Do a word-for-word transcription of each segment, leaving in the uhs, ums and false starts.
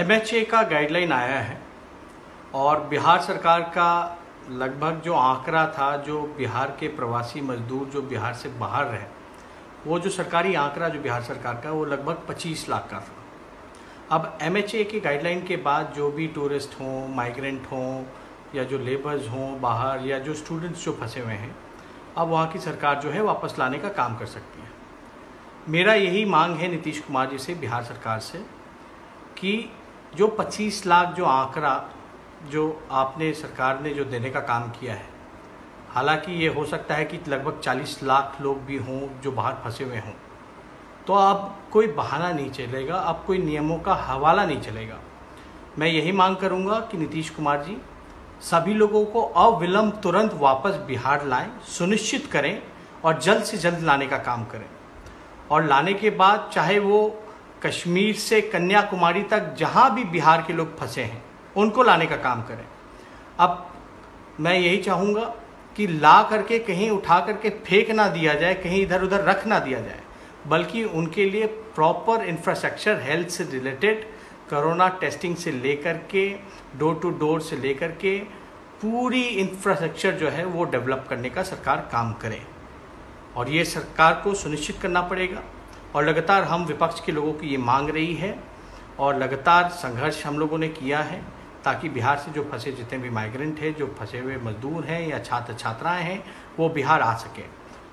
M H A का guideline आया है और बिहार सरकार का लगभग जो आंकड़ा था, जो बिहार के प्रवासी मजदूर जो बिहार से बाहर रहे, वो जो सरकारी आंकड़ा जो बिहार सरकार का, वो लगभग पच्चीस लाख का था। अब एम एच ए की गाइडलाइन के बाद जो भी टूरिस्ट हों, माइग्रेंट हों, या जो लेबर्स हों बाहर, या जो स्टूडेंट्स जो फंसे हुए हैं, अब वहाँ की सरकार जो है वापस लाने का काम कर सकती है। मेरा यही मांग है नीतीश कुमार जी से, बिहार सरकार से, कि जो पच्चीस लाख जो आंकड़ा जो आपने सरकार ने जो देने का काम किया है, हालांकि ये हो सकता है कि लगभग चालीस लाख लोग भी हों जो बाहर फंसे हुए हों, तो अब कोई बहाना नहीं चलेगा, अब कोई नियमों का हवाला नहीं चलेगा। मैं यही मांग करूँगा कि नीतीश कुमार जी सभी लोगों को अविलंब तुरंत वापस बिहार लाएं, सुनिश्चित करें और जल्द से जल्द लाने का काम करें। और लाने के बाद चाहे वो कश्मीर से कन्याकुमारी तक जहां भी बिहार के लोग फंसे हैं, उनको लाने का काम करें। अब मैं यही चाहूँगा कि ला करके कहीं उठा करके फेंक ना दिया जाए, कहीं इधर उधर रख ना दिया जाए, बल्कि उनके लिए प्रॉपर इंफ्रास्ट्रक्चर, हेल्थ से रिलेटेड, कोरोना टेस्टिंग से लेकर के, डोर टू डोर से लेकर के पूरी इंफ्रास्ट्रक्चर जो है वो डेवलप करने का सरकार काम करे। और ये सरकार को सुनिश्चित करना पड़ेगा। और लगातार हम विपक्ष के लोगों की ये मांग रही है और लगातार संघर्ष हम लोगों ने किया है, ताकि बिहार से जो फंसे जितने भी माइग्रेंट हैं, जो फंसे हुए मजदूर हैं या छात्र छात्राएँ हैं, वो बिहार आ सके।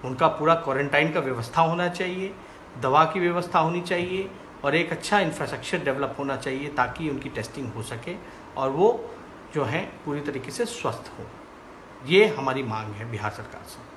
उनका पूरा क्वारंटाइन का व्यवस्था होना चाहिए, दवा की व्यवस्था होनी चाहिए और एक अच्छा इंफ्रास्ट्रक्चर डेवलप होना चाहिए, ताकि उनकी टेस्टिंग हो सके और वो जो हैं पूरी तरीके से स्वस्थ हो। ये हमारी मांग है बिहार सरकार से।